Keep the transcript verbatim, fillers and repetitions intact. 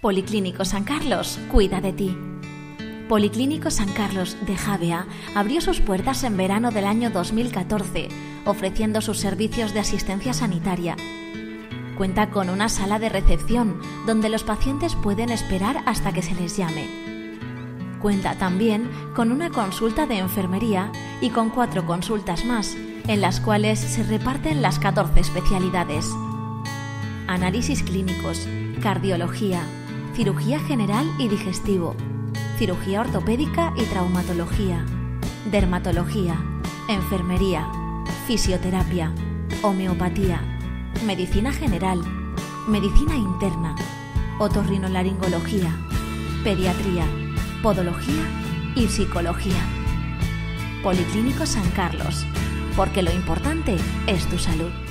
Policlínico San Carlos cuida de ti. Policlínico San Carlos de Javea abrió sus puertas en verano del año dos mil catorce, ofreciendo sus servicios de asistencia sanitaria. Cuenta con una sala de recepción donde los pacientes pueden esperar hasta que se les llame. Cuenta también con una consulta de enfermería y con cuatro consultas más, en las cuales se reparten las catorce especialidades: análisis clínicos, cardiología, cirugía general y digestivo, cirugía ortopédica y traumatología, dermatología, enfermería, fisioterapia, homeopatía, medicina general, medicina interna, otorrinolaringología, pediatría, podología y psicología. Policlínico San Carlos, porque lo importante es tu salud.